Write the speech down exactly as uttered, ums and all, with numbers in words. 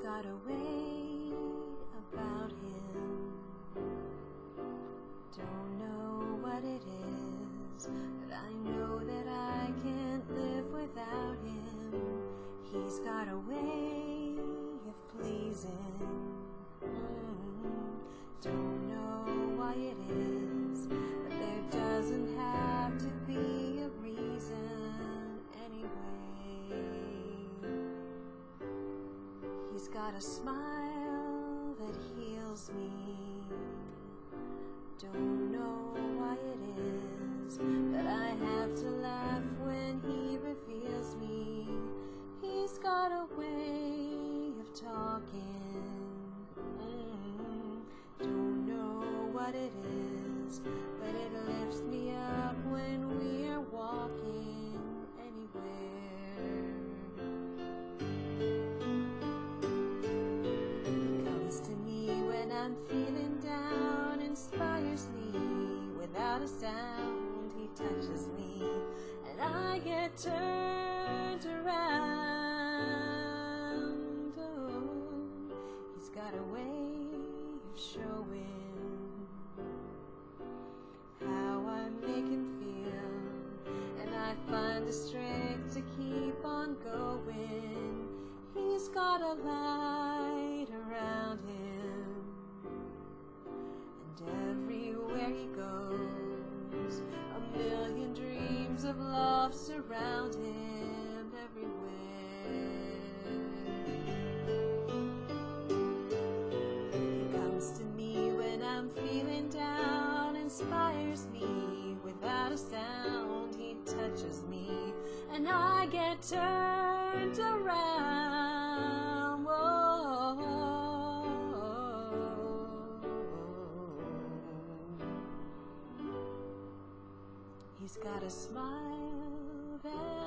God's got a way about him. Don't know what it is, but I know that I can't live without him. He's got a way of pleasing. Mm-hmm. Don't know why it is, but there doesn't have to be a reason anyway. He's got a smile that heals me. Don't know why it is, but I have to laugh when he reveals me. He's got a way of talking. Mm-hmm. Don't know what it is, but it lifts me up when we're walking anywhere. I'm feeling down, inspires me without a sound. He touches me, and I get turned around. Oh, he's got a way of showing how I make him feel, and I find the strength to keep on going. He's got a light around him. Everywhere he goes, a million dreams of love surround him everywhere. He comes to me when I'm feeling down, inspires me without a sound. He touches me, and I get turned around. Whoa. He's got a smile that